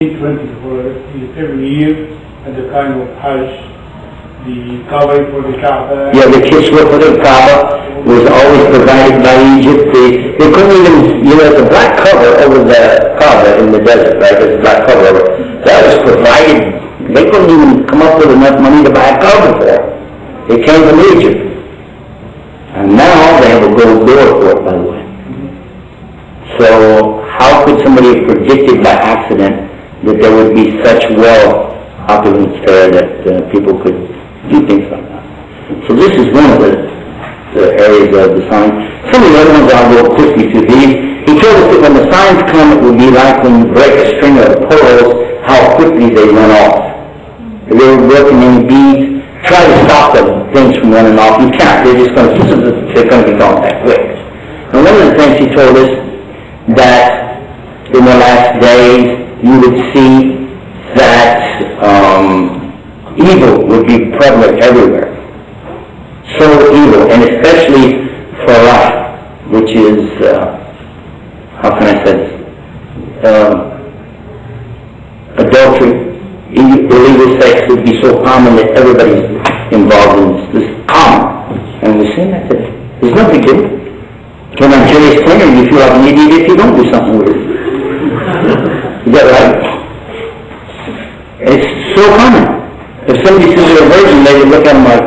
Every year at the time of Hajj, the covering for the Kaaba. Yeah, the kiswa for the Kaaba was always provided by Egypt. They couldn't even, the black cover over the Kaaba in the desert, right? There's a black cover over it. That was provided. They couldn't even come up with enough money to buy a cover for it. It came from Egypt. And now they have a gold door for it, by the way. So how could somebody have predicted by accident that there would be such wealth, opulence there, that people could do things like that? So this is one of the areas of the sign. Some of the other ones I'll go quickly through these. He told us that when the signs come, it would be like when you break a string of pearls, how quickly they run off. If they were working in beads, try to stop the things from running off. You can't. They're going to be gone that quick. And one of the things he told us, that in the last days, you would see that evil would be prevalent everywhere. So evil, and especially farah, which is, how can I say this? Adultery, illegal sex would be so common that everybody's involved in this. It's common. And we're seeing that today. There's nothing to it. When I'm curious, you feel like an idiot if you don't do something with it. Is that right? It's so common. If somebody sees a virgin, they would look at them like,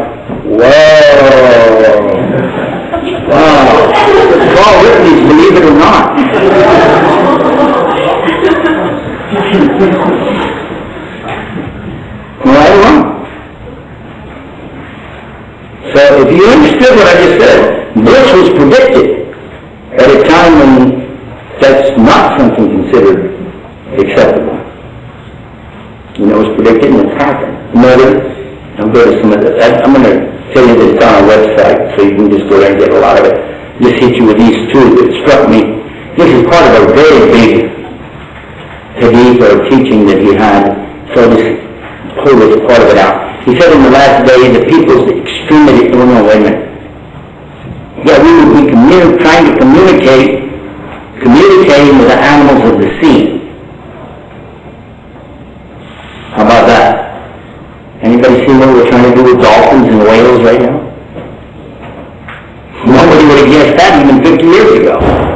whoa, wow. Paul Whitney's, believe it or not. Am I wrong? So if you understood what I just said, this was predicted at a time when that's not something considered acceptable. It was predicted and it's happened. Murder, I'm going to tell you this on our website, so you can just go there and get a lot of it. Just hit you with these two that struck me. This is part of a very big hadith or teaching that he had, so I'll just pull this part of it out. He said in the last day, the people's extremity, we would be trying to communicating with the animals of the sea. How about that? Anybody see what we're trying to do with dolphins and whales right now? Nobody would have guessed that even 50 years ago.